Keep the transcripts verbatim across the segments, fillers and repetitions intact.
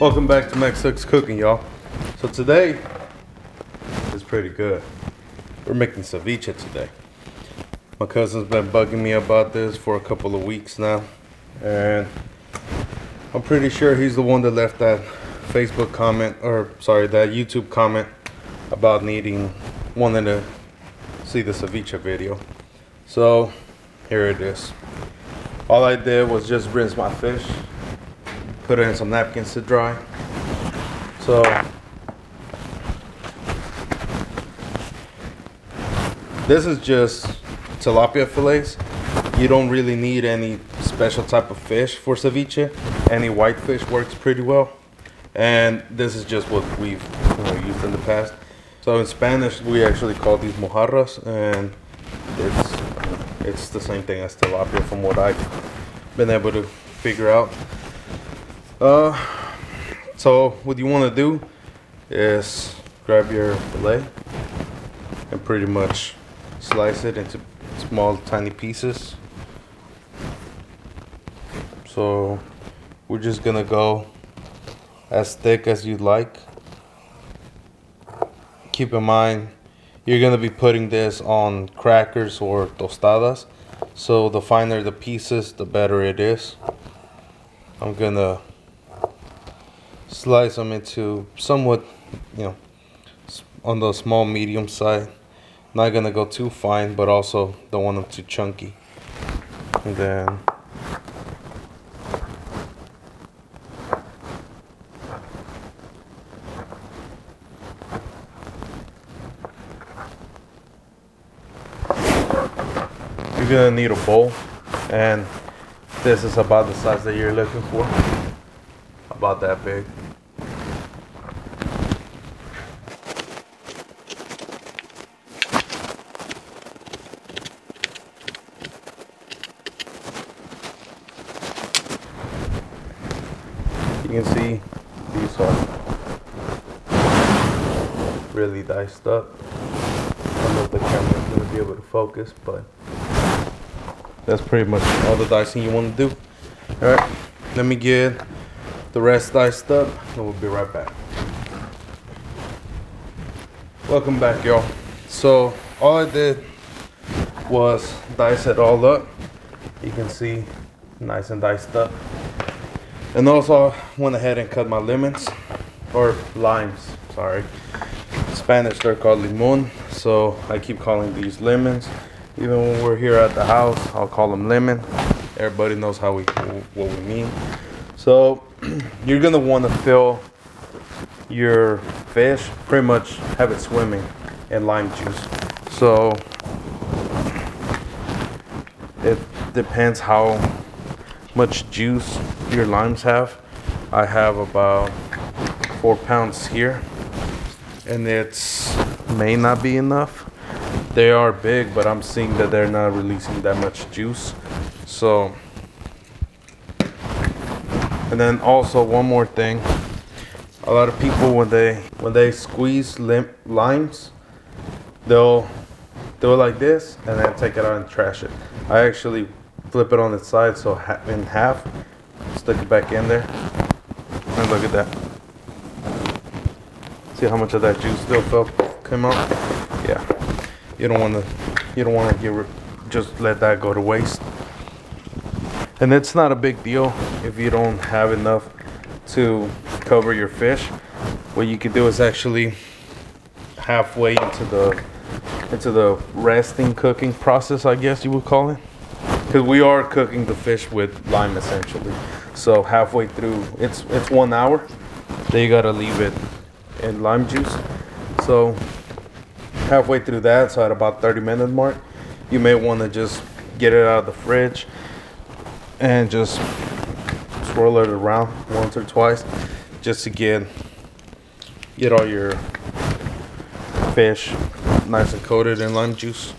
Welcome back to MexTex Cooking, y'all. So today is pretty good. We're making ceviche today. My cousin's been bugging me about this for a couple of weeks now, and I'm pretty sure he's the one that left that Facebook comment, or sorry, that YouTube comment about needing, wanting to see the ceviche video. So here it is. All I did was just rinse my fish, put it in some napkins to dry. So this is just tilapia fillets. You don't really need any special type of fish for ceviche. Any white fish works pretty well, and this is just what we've you know, used in the past. So in Spanish we actually call these mojarras, and it's it's the same thing as tilapia from what I've been able to figure out. Uh, so what you want to do is grab your fillet and pretty much slice it into small tiny pieces. So we're just gonna go as thick as you'd like. Keep in mind you're gonna be putting this on crackers or tostadas, so the finer the pieces the better it is. I'm gonna slice them into somewhat, you know, on the small medium side. Not gonna go too fine, but also don't want them too chunky. And then you're gonna need a bowl, and this is about the size that you're looking for, about that big. You can see these are really diced up. I don't know if the camera's going to be able to focus, but that's pretty much all the dicing you want to do. Alright, let me get the rest diced up and we'll be right back. Welcome back, y'all. So all I did was dice it all up. You can see nice and diced up. And also, I went ahead and cut my lemons, or limes, sorry. In Spanish, they're called limon, so I keep calling these lemons. Even when we're here at the house, I'll call them lemon. Everybody knows how we what we mean. So, you're going to want to fill your fish, pretty much have it swimming in lime juice. So, it depends how much juice your limes have. I have about four pounds here, and it's may not be enough. They are big, but I'm seeing that they're not releasing that much juice. So, and then also one more thing, a lot of people when they when they squeeze lim limes, they'll do it like this and then take it out and trash it. I actually flip it on its side, so in half, stick it back in there, and look at that. See how much of that juice still fell, came out? Yeah, you don't want to, you don't want to get, just let that go to waste. And it's not a big deal if you don't have enough to cover your fish. What you can do is actually halfway into the into the resting cooking process, I guess you would call it. Because we are cooking the fish with lime essentially, so halfway through, it's it's one hour. Then you gotta leave it in lime juice. So halfway through that, so at about thirty minute mark, you may want to just get it out of the fridge and just swirl it around once or twice, just to get get all your fish nice and coated in lime juice.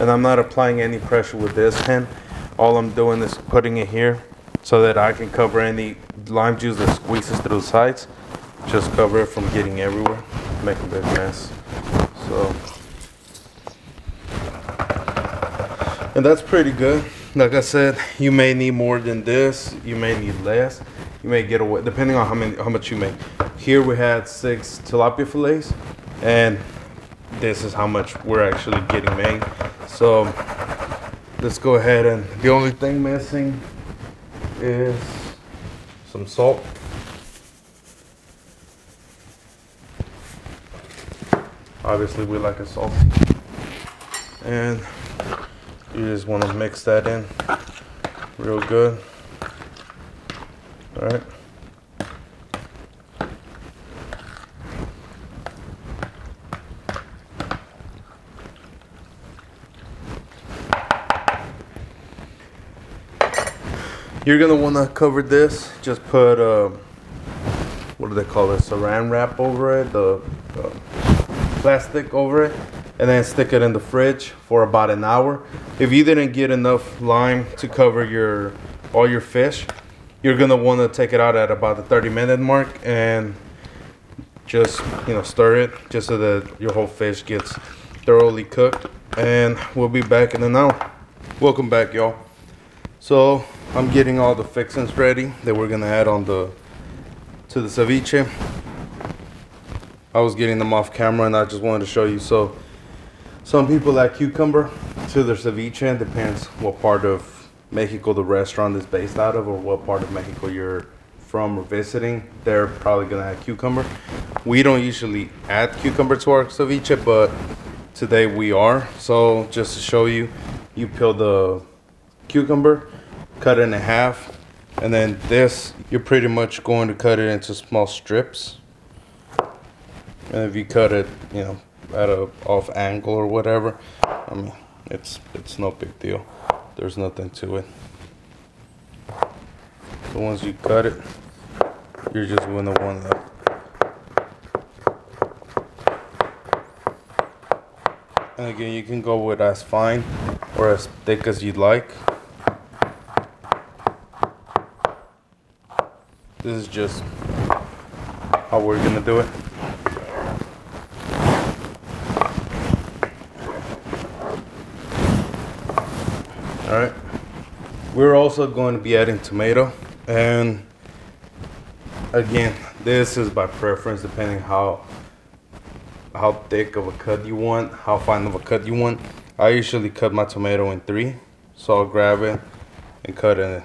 And I'm not applying any pressure with this hand. All I'm doing is putting it here so that I can cover any lime juice that squeezes through the sides. Just cover it from getting everywhere, make a big mess. So, and that's pretty good. Like I said, you may need more than this. You may need less. You may get away, depending on how many, how much you make. Here we had six tilapia fillets, and this is how much we're actually getting made. So let's go ahead, and the only thing missing is some salt. Obviously, we like a salty, and you just want to mix that in real good. All right. You're gonna want to cover this. Just put uh, what do they call it? Saran wrap over it. The uh, plastic over it, and then stick it in the fridge for about an hour. If you didn't get enough lime to cover your all your fish, you're gonna want to take it out at about the thirty minute mark and just, you know, stir it just so that your whole fish gets thoroughly cooked. And we'll be back in an hour. Welcome back, y'all. So I'm getting all the fixings ready that we're gonna add on the to the ceviche. I was getting them off camera, and I just wanted to show you. So some people add cucumber to their ceviche, and depends what part of Mexico the restaurant is based out of or what part of Mexico you're from or visiting. They're probably gonna add cucumber. We don't usually add cucumber to our ceviche, but today we are. So just to show you, you peel the cucumber, cut it in half, and then this, you're pretty much going to cut it into small strips. And if you cut it, you know, at a off angle or whatever, I mean, it's it's no big deal. There's nothing to it. So once you cut it, you're just gonna want to and again, you can go with as fine or as thick as you'd like. This is just how we're gonna do it. All right, we're also going to be adding tomato, and again, this is by preference, depending how how thick of a cut you want, how fine of a cut you want. I usually cut my tomato in three, so I'll grab it and cut it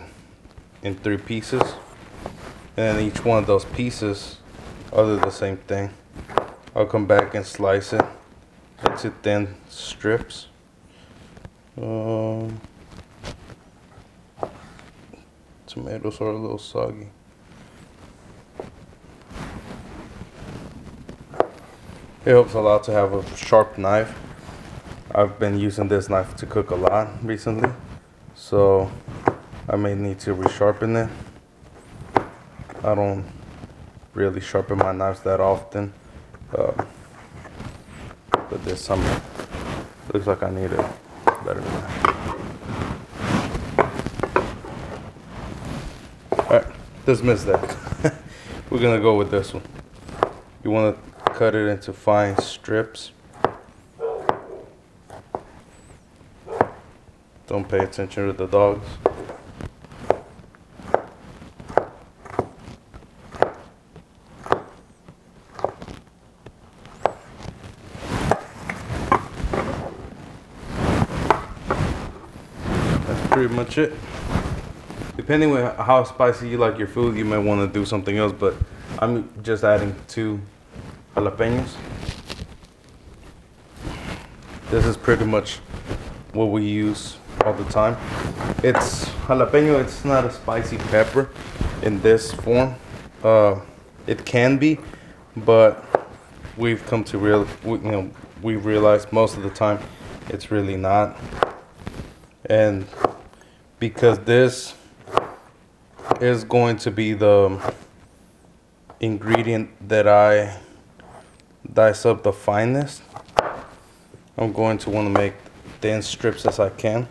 in three pieces, and each one of those pieces, I'll do the same thing. I'll come back and slice it into thin strips. Um, Tomatoes are a little soggy. It helps a lot to have a sharp knife. I've been using this knife to cook a lot recently, so I may need to resharpen it. I don't really sharpen my knives that often, uh, but this summer looks like I need a better knife. Dismiss that. We're gonna go with this one. You want to cut it into fine strips. Don't pay attention to the dogs. That's pretty much it. Depending on how spicy you like your food, you may want to do something else, but I'm just adding two jalapenos. This is pretty much what we use all the time. It's jalapeno, it's not a spicy pepper in this form. Uh, it can be, but we've come to real, we, you know, we realized most of the time it's really not. And because this is going to be the ingredient that I dice up the finest, I'm going to want to make thin strips as I can.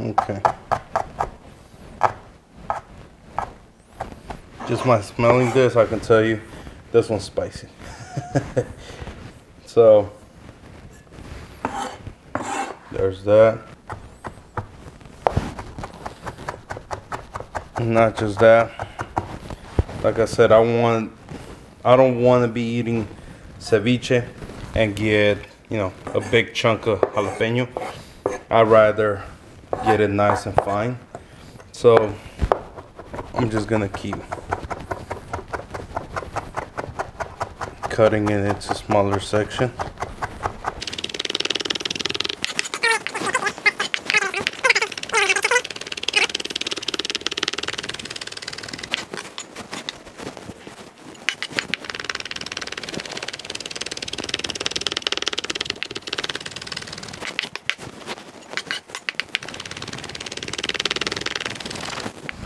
Okay. Just my smelling this, I can tell you, this one's spicy. So, there's that. Not just that. Like I said, I want, I don't want to be eating ceviche and get, you know, a big chunk of jalapeno. I'd rather get it nice and fine. So I'm just gonna keep cutting it into smaller sections.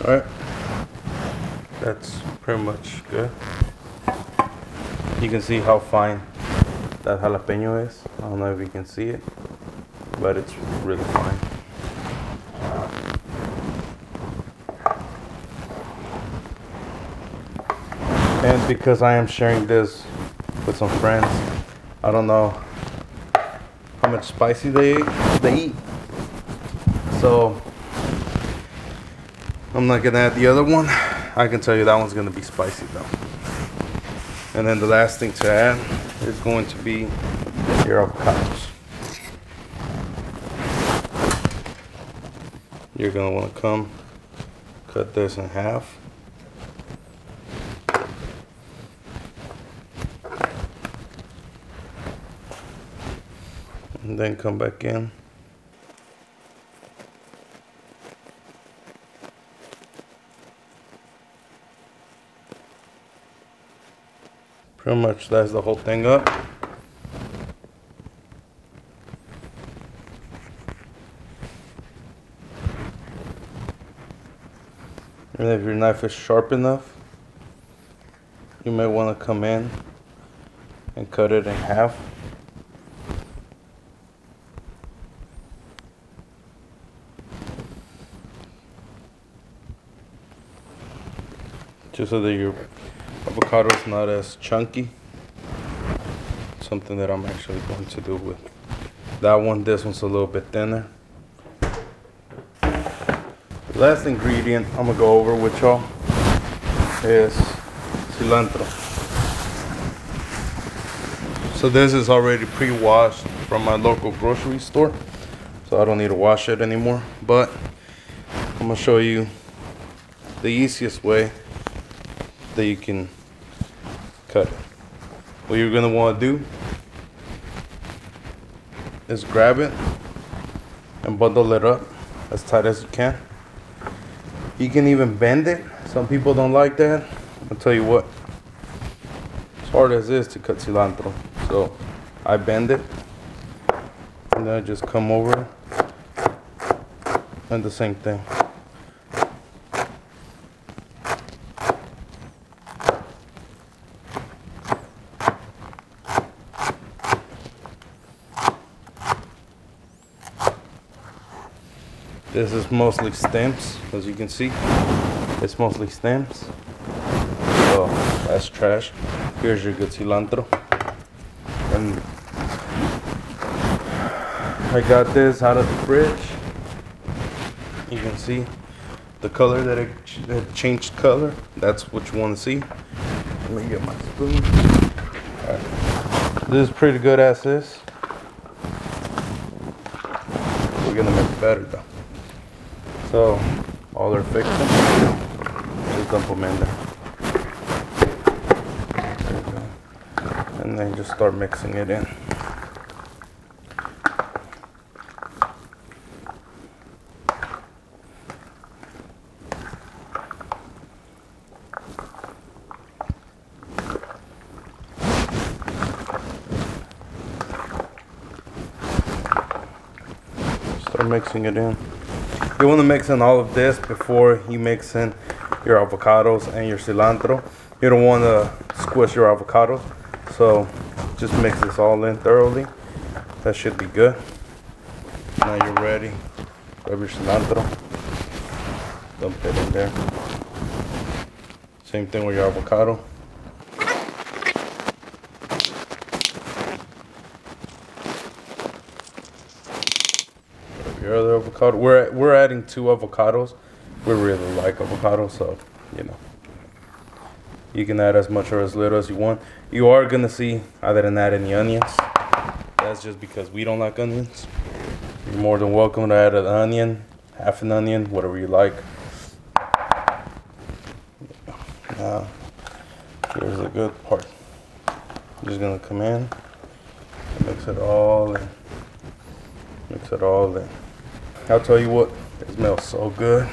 All right, that's pretty much good. You can see how fine that jalapeno is. I don't know if you can see it, but it's really fine. And because I am sharing this with some friends, I don't know how much spicy they they eat. So I'm not gonna add the other one. I can tell you that one's gonna be spicy though. And then the last thing to add is going to be your avocados. You're gonna wanna come cut this in half. And then come back in. Pretty much that's the whole thing up. And if your knife is sharp enough, you may want to come in and cut it in half. Just so that you're avocado's not as chunky. Something that I'm actually going to do with that one. This one's a little bit thinner. The last ingredient I'm gonna go over with y'all is cilantro. So this is already pre-washed from my local grocery store, so I don't need to wash it anymore, but I'm gonna show you the easiest way that you can cut it. What you're gonna wanna do is grab it and bundle it up as tight as you can. You can even bend it. Some people don't like that. I'll tell you what, as hard as it is to cut cilantro, so I bend it and then I just come over and the same thing. This is mostly stems, as you can see. It's mostly stems. So that's trash. Here's your good cilantro. And I got this out of the fridge. You can see the color that it, ch it changed color. That's what you want to see. Let me get my spoon. All right. This is pretty good as is. We're gonna make it better though. So, all they're fixing, just dump them in there. And then just start mixing it in. Start mixing it in. You want to mix in all of this before you mix in your avocados and your cilantro. You don't want to squish your avocado, so just mix this all in thoroughly. That should be good. Now you're ready. Grab your cilantro, dump it in there. Same thing with your avocado. Your other avocado. We're we're adding two avocados. We really like avocados, so you know, you can add as much or as little as you want. You are gonna see I didn't add any onions. That's just because we don't like onions. You're more than welcome to add an onion, half an onion, whatever you like. Now, here's the good part. I'm just gonna come in and mix it all in. Mix it all in. I'll tell you what, it smells so good.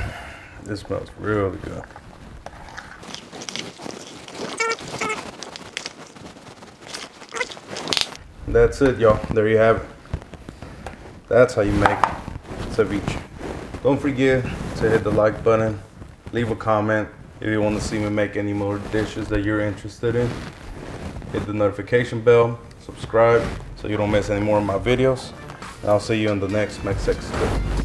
It smells really good. That's it, y'all. There you have it. That's how you make ceviche. Don't forget to hit the like button, leave a comment if you want to see me make any more dishes that you're interested in. Hit the notification bell, subscribe so you don't miss any more of my videos. And I'll see you in the next MexTex Cooking.